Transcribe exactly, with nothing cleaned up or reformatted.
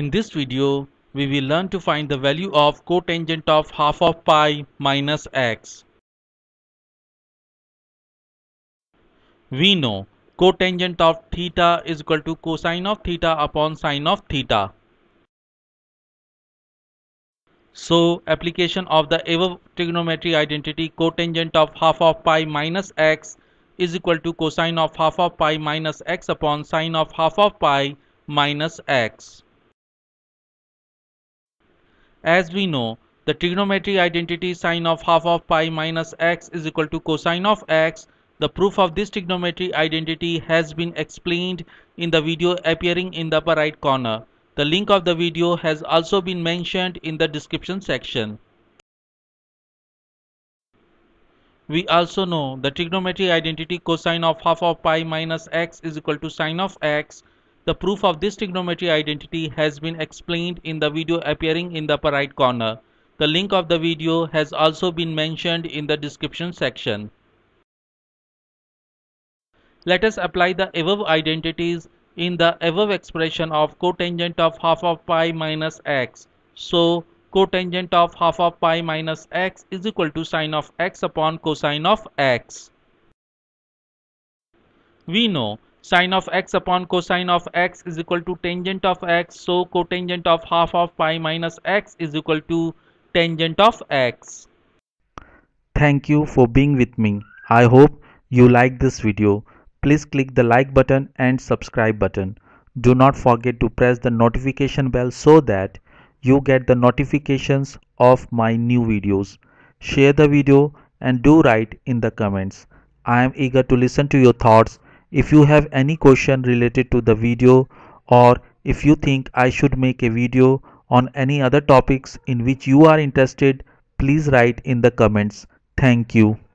In this video, we will learn to find the value of cotangent of half of pi minus x. We know cotangent of theta is equal to cosine of theta upon sine of theta. So, application of the above trigonometry identity cotangent of half of pi minus x is equal to cosine of half of pi minus x upon sine of half of pi minus x. As we know, the trigonometric identity sine of half of pi minus x is equal to cosine of x. The proof of this trigonometric identity has been explained in the video appearing in the upper right corner. The link of the video has also been mentioned in the description section. We also know the trigonometric identity cosine of half of pi minus x is equal to sine of x. The proof of this trigonometry identity has been explained in the video appearing in the upper right corner. The link of the video has also been mentioned in the description section. Let us apply the above identities in the above expression of cotangent of half of pi minus x. So, cotangent of half of pi minus x is equal to sine of x upon cosine of x. We know sine of x upon cosine of x is equal to tangent of x, so cotangent of half of pi minus x is equal to tangent of x. Thank you for being with me. I hope you like this video. Please click the like button and subscribe button. Do not forget to press the notification bell so that you get the notifications of my new videos. Share the video and do write in the comments. I am eager to listen to your thoughts. If you have any question related to the video, or if you think I should make a video on any other topics in which you are interested, please write in the comments. Thank you.